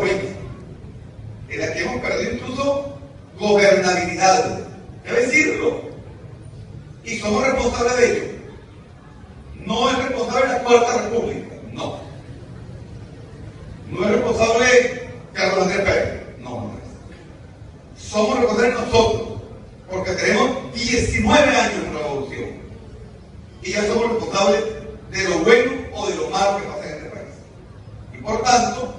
Huelga, en la que hemos perdido incluso gobernabilidad, debe decirlo, y somos responsables de ello. No es responsable la Cuarta República, no. No es responsable Carlos Andrés Pérez, no, no es. Somos responsables nosotros, porque tenemos 19 años de revolución y ya somos responsables de lo bueno o de lo malo que pasa en este país. Y por tanto,